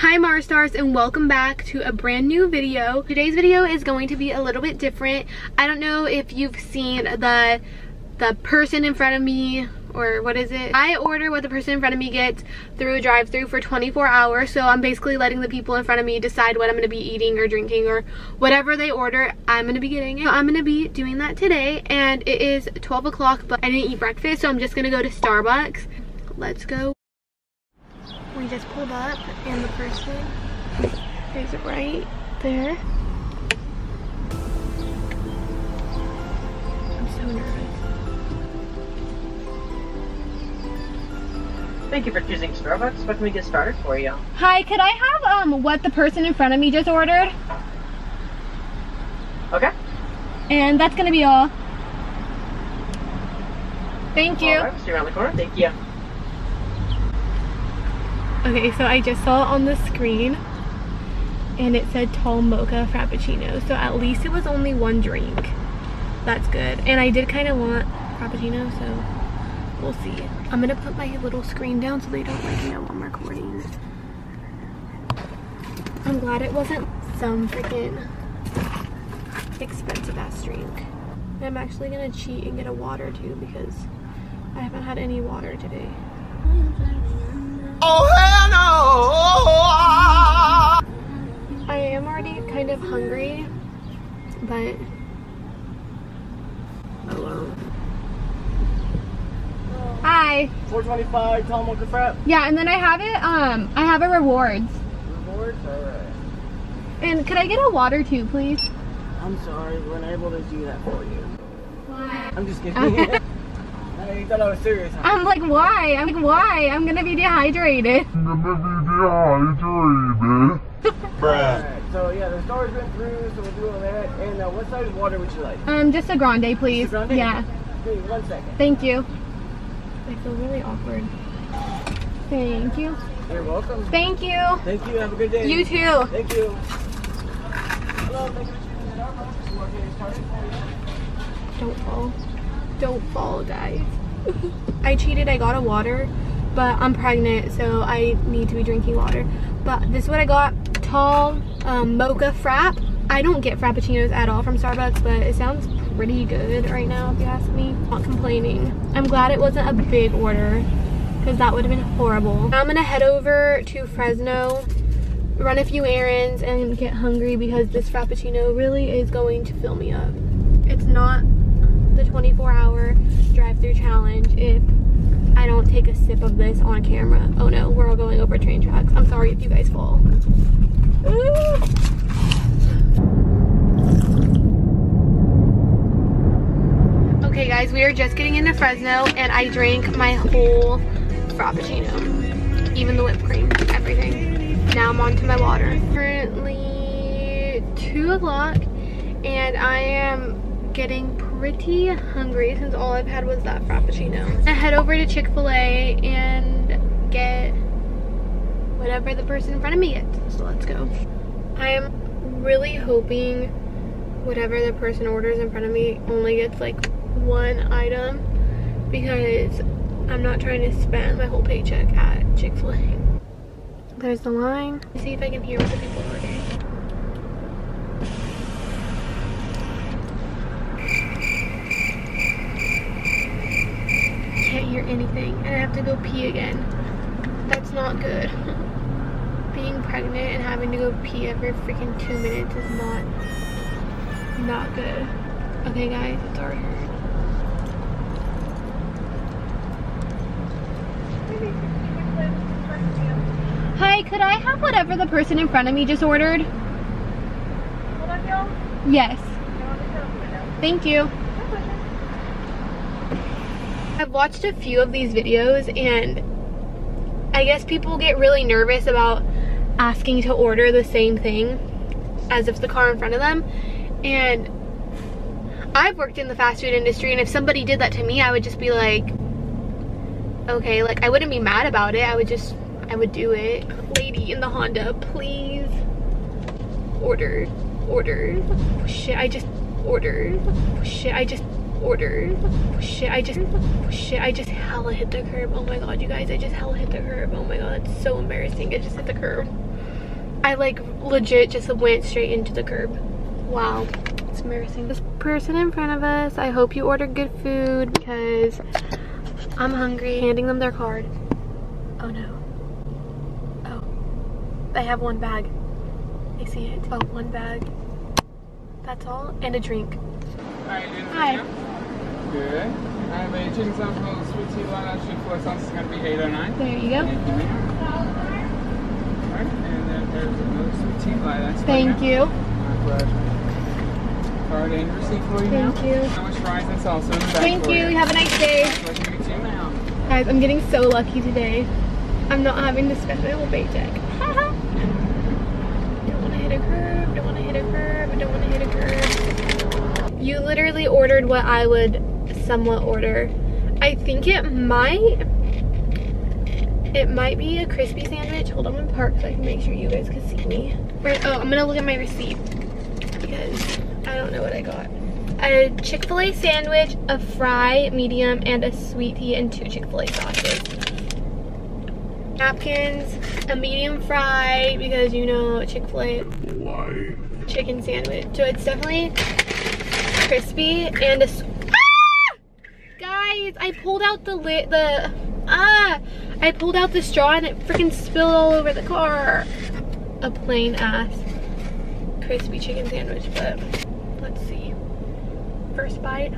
Hi Marstars, and welcome back to a brand new video. Today's video is going to be a little bit different. I don't know if you've seen the person in front of me, or what is it? I order what the person in front of me gets through a drive-thru for 24 hours, so I'm basically letting the people in front of me decide what I'm gonna be eating or drinking or whatever they order, I'm gonna be getting it. So I'm gonna be doing that today, and it is 12 o'clock, but I didn't eat breakfast, so I'm just gonna go to Starbucks. Let's go. We just pulled up, and the person is right there. I'm so nervous. Thank you for choosing Starbucks. What can we get started for you? Hi, could I have what the person in front of me just ordered? Okay. And that's gonna be all. Thank you. All right, see you around the corner. Thank you. Okay, so I just saw it on the screen and it said tall mocha frappuccino, so at least it was only one drink. That's good. And I did kind of want frappuccino, so we'll see. I'm gonna put my little screen down so they don't know I'm recording. I'm glad it wasn't some freaking expensive ass drink. And I'm actually gonna cheat and get a water too because I haven't had any water today. Oh hell no! I am already kind of hungry, but hello. Hi. 425 tall mocha frap. Yeah, and then I have it. I have a rewards. Rewards, alright. And could I get a water too, please? I'm sorry, we're unable to do that for you. Why? I'm just kidding. Okay. You thought I was serious, huh? I'm like, why? I'm gonna be dehydrated. Alright, so yeah, the star's been through, so we'll do all that. And what size water would you like? Just a grande, please. Grande? Yeah. Hey, 1 second. Thank you. I feel really awkward. Thank you. You're welcome. Thank you. Thank you, have a good day. You too. Thank you. Hello, thank you for tuning in our office. We're getting started for you. Don't fall. Don't fall, guys. I cheated, I got a water, but I'm pregnant, so I need to be drinking water. But this is what I got, tall mocha frap. I don't get frappuccinos at all from Starbucks, but it sounds pretty good right now, if you ask me. Not complaining. I'm glad it wasn't a big order, because that would have been horrible. Now I'm gonna head over to Fresno, run a few errands, and get hungry because this frappuccino really is going to fill me up. It's not the 24-hour drive-thru challenge if I don't take a sip of this on camera. Oh no, we're all going over train tracks. I'm sorry if you guys fall. Ooh. Okay guys, we are just getting into Fresno and I drank my whole frappuccino. Even the whipped cream, everything. Now I'm on to my water. It's currently 2 o'clock and I am getting pretty hungry since all I've had was that frappuccino. I head over to Chick-fil-A and get whatever the person in front of me gets. So let's go. I am really hoping whatever the person orders in front of me only gets like one item because I'm not trying to spend my whole paycheck at Chick-fil-A. There's the line. Let's see if I can hear what the people are ordering. Anything, and I have to go pee again. That's not good. Being pregnant and having to go pee every freaking 2 minutes is not good. Okay guys, it's already hurt. Hi, could I have whatever the person in front of me just ordered? Yes. Thank you. I've watched a few of these videos and I guess people get really nervous about asking to order the same thing as if the car in front of them, and I've worked in the fast food industry, and if somebody did that to me I would just be like, okay, like I wouldn't be mad about it, I would do it. Lady in the Honda, please order. Shit, I just ordered. Shit, I just ordered. Shit, I just hella hit the curb. Oh my god, you guys, I just hella hit the curb. Oh my god, that's so embarrassing. I just hit the curb. I like legit just went straight into the curb. Wow, it's embarrassing. This person in front of us, I hope you ordered good food because I'm hungry. Handing them their card. Oh no. Oh, they have one bag. I see it. Oh, one bag. That's all, and a drink. Hi. Good. I'm a chicken sauce roll, sweet tea, lime, cheese, four sauce. It's gonna be 809. There you go. Alright, and then there's another sweet tea, lime. Thank you. My pleasure. Card and receipt for you. Thank you. How much fries and salsa in the back. Thank you. Have a nice day. Guys, I'm getting so lucky today. I'm not having this special paycheck. Don't want to hit a curb. Don't want to hit a curb. Don't want to hit a curb. You literally ordered what I would somewhat order. I think it might be a crispy sandwich. Hold on, I'm gonna park so I can make sure you guys can see me. Oh, I'm gonna look at my receipt because I don't know what I got. A Chick-fil-A sandwich, a fry, medium, and a sweet tea, and 2 Chick-fil-A sauces. Napkins, a medium fry, because you know Chick-fil-A, chicken sandwich. So it's definitely crispy, and a guys, I pulled out I pulled out the straw and it freaking spilled all over the car. A plain ass crispy chicken sandwich, but let's see. First bite.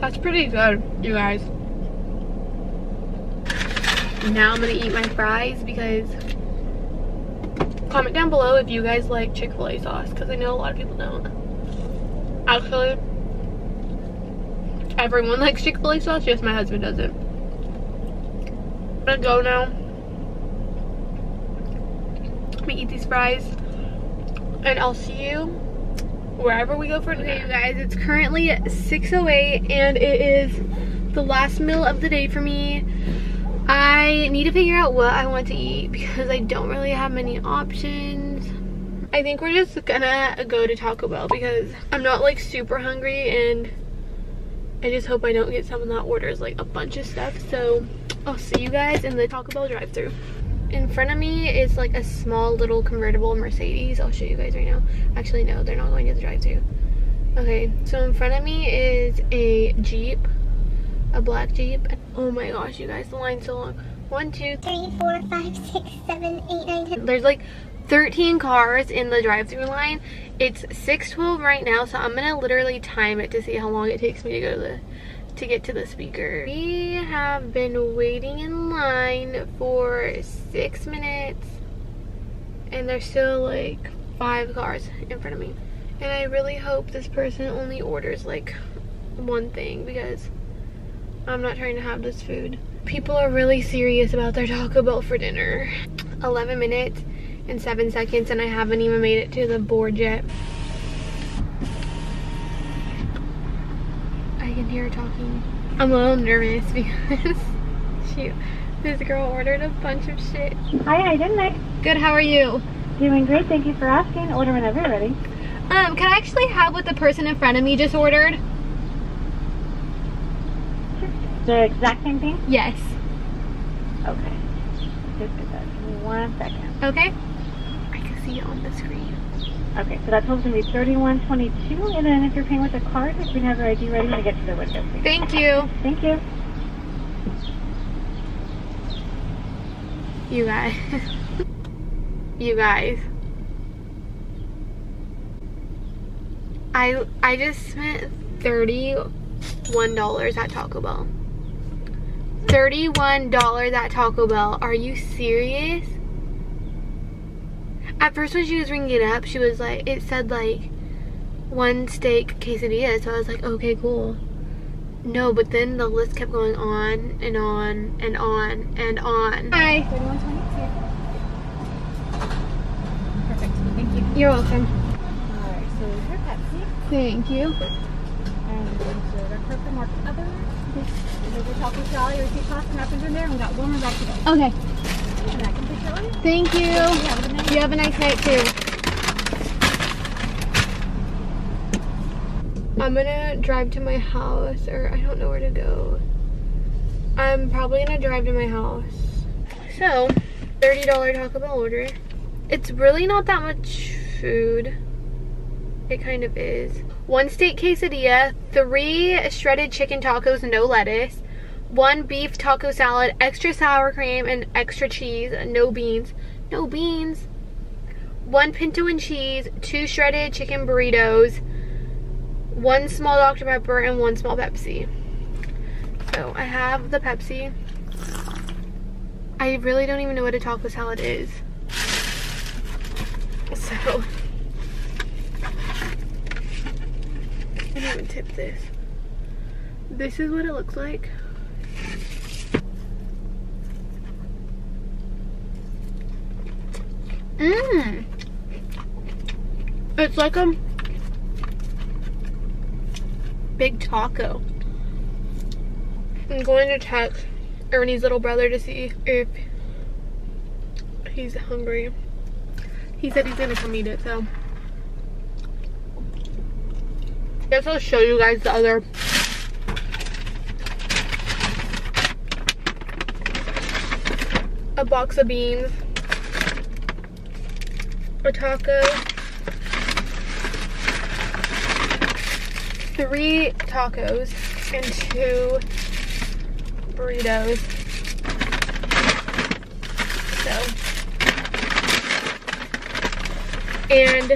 That's pretty good, you guys. Now I'm gonna eat my fries because comment down below if you guys like Chick-fil-A sauce because I know a lot of people don't. Actually, everyone likes Chick-fil-A sauce, just my husband doesn't. I'm gonna go now. Let me eat these fries and I'll see you wherever we go for dinner. Okay, you guys, it's currently 6:08 and it is the last meal of the day for me. I need to figure out what I want to eat because I don't really have many options. I think we're just gonna go to Taco Bell because I'm not like super hungry and I just hope I don't get someone that orders like a bunch of stuff. So I'll see you guys in the Taco Bell drive-thru. In front of me is like a small little convertible Mercedes. I'll show you guys right now. Actually, no, they're not going to the drive-thru. Okay, so in front of me is a Jeep, a black Jeep. Oh my gosh, you guys, the line's so long. 1, 2, 3, 4, 5, 6, 7, 8, 9, 10. There's like 13 cars in the drive-thru line. It's 6:12 right now, so I'm gonna literally time it to see how long it takes me to go to the get to the speaker. We have been waiting in line for 6 minutes and there's still like 5 cars in front of me, and I really hope this person only orders like one thing because I'm not trying to have this food. People are really serious about their Taco Bell for dinner. 11 minutes and 7 seconds and I haven't even made it to the board yet. Here talking. I'm a little nervous because shoot, this girl ordered a bunch of shit. Hi, how you doing, Nick? Good, how are you? Doing great, thank you for asking. Order whenever you're ready. Can I actually have what the person in front of me just ordered? The exact same thing? Yes. Okay. Just get that. Give me 1 second. Okay. I can see it on the screen. Okay, so that total's gonna be $31.22, and then if you're paying with a card, if we have your ID ready to get to the window, please. Thank you. Thank you. You guys. You guys. I just spent $31 at Taco Bell. $31 at Taco Bell. Are you serious? At first when she was ringing it up, she was like, it said like 1 steak quesadilla, so I was like, okay, cool. No, but then the list kept going on and on and on and on. Hi. 31.22. Perfect, thank you. You're welcome. All right, so here's your Pepsi. Thank you. And so order for the market other. There's your taco salad, your receipt cost, and happens in there, and we got one more back today. Okay. And I can pick your order. Thank you. Yeah, you have a nice night too. I'm gonna drive to my house, or I don't know where to go. I'm probably gonna drive to my house. So, $30 Taco Bell order. It's really not that much food. It kind of is. 1 steak quesadilla, 3 shredded chicken tacos, no lettuce, 1 beef taco salad, extra sour cream and extra cheese, no beans. No beans. 1 pinto and cheese, 2 shredded chicken burritos, 1 small Dr. Pepper, and 1 small Pepsi. So I have the Pepsi. I really don't even know what a taco salad is. So I didn't even tip this. This is what it looks like. Mmm. It's like a big taco. I'm going to text Ernie's little brother to see if he's hungry. He said he's gonna come eat it, so. I guess I'll show you guys the other. A box of beans. A taco. 3 tacos and 2 burritos. So. And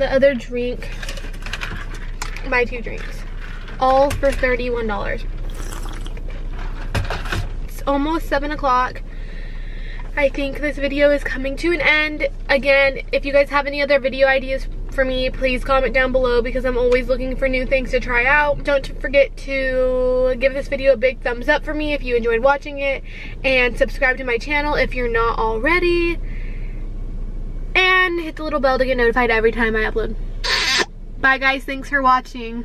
the other drink, my 2 drinks, all for $31. It's almost 7 o'clock. I think this video is coming to an end. Again, if you guys have any other video ideas for me, please comment down below, because I'm always looking for new things to try out. Don't forget to give this video a big thumbs up for me if you enjoyed watching it, and subscribe to my channel if you're not already. Hit the little bell to get notified every time I upload. Bye guys, thanks for watching.